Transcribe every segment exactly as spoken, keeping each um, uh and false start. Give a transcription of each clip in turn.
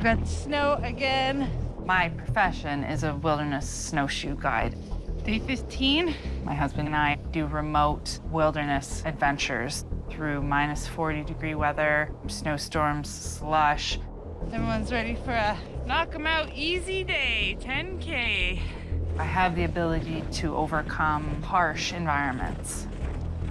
We've got snow again. My profession is a wilderness snowshoe guide. Day fifteen, my husband and I do remote wilderness adventures through minus forty degree weather, snowstorms, slush. Everyone's ready for a knock 'em out easy day, ten K. I have the ability to overcome harsh environments.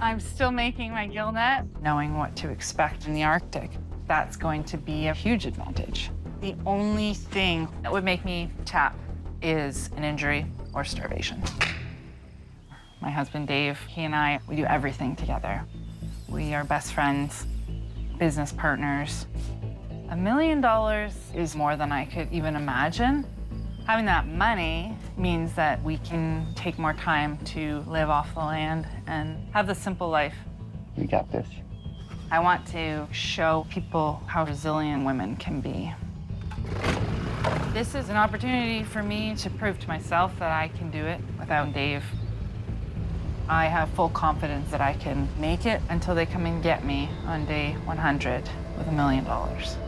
I'm still making my gill net, knowing what to expect in the Arctic. That's going to be a huge advantage. The only thing that would make me tap is an injury or starvation. My husband, Dave, he and I, we do everything together. We are best friends, business partners. A million dollars is more than I could even imagine. Having that money means that we can take more time to live off the land and have the simple life. We got this. I want to show people how resilient women can be. This is an opportunity for me to prove to myself that I can do it without Dave. I have full confidence that I can make it until they come and get me on day one hundred with a million dollars.